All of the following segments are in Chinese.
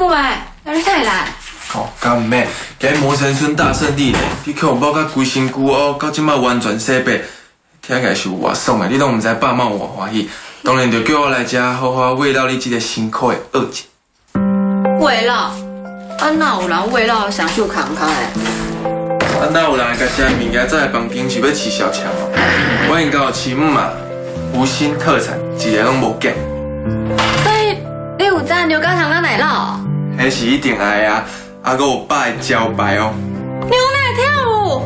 过来，还是再来？哦，干妹，今摩神村大胜利嘞！你去红包甲规身躯哦，到即摆完全洗白，听起来是有偌爽的，你拢唔知爸妈有偌欢喜。当然就叫我来遮好好慰劳你这个辛苦的二姐。慰劳？啊，哪有人慰劳上手康康的？啊，哪有人会甲遮物件再来房间是要饲小强哦？我因到饲母啊，无心特产一个拢无见。所以你有赞牛肝糖啊奶酪？那是一定爱啊！ 阿哥，我爸的招牌哦，牛奶跳舞，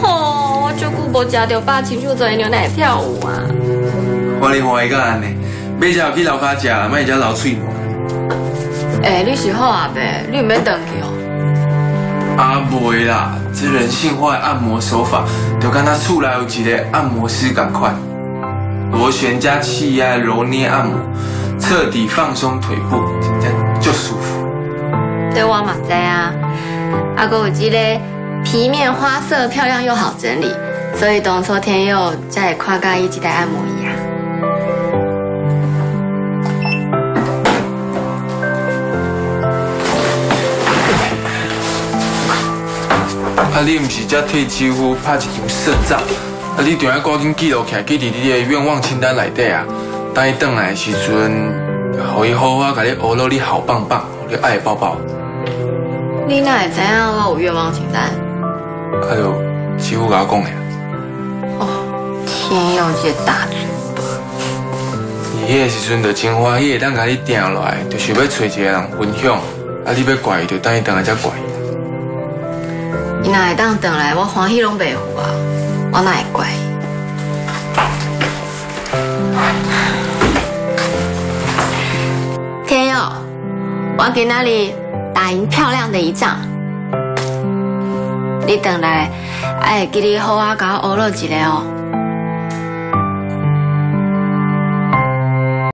吼！我久久无食到爸亲手做的牛奶跳舞啊。我哩欢喜个安尼，买只去楼骹食，莫只流嘴沫。哎，你是好阿伯，你唔免回去哦。啊，袂啦，这人性化的按摩手法，就敢那厝内有一个按摩师同款，螺旋加气压揉捏按摩，彻底放松腿部，真正就舒服。 对我嘛知啊，阿哥有这个皮面花色漂亮又好整理，所以当初天佑才会看到伊这台按摩椅啊。啊，你唔是才替肌肤拍一张胜仗，啊，你就要赶紧记录起来，记伫你的愿望清单内底啊。等伊回来的时阵，互伊好好甲你学落你好棒棒，你爱抱抱。 你哪会知影我有愿望清单？哎呦，几乎甲我讲的。哦，天佑这大嘴巴！伊迄个时阵就真欢喜，咱甲你定落来，就是要找一个人分享。啊，你要怪伊，就等伊回来才怪伊。伊哪会当回来？我欢喜拢袂赴啊！我哪会怪伊？天佑，我今仔日。 打赢漂亮的一仗，你回来，哎，记得好好给我学落一个哦。